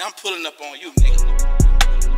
I'm pulling up on you, nigga.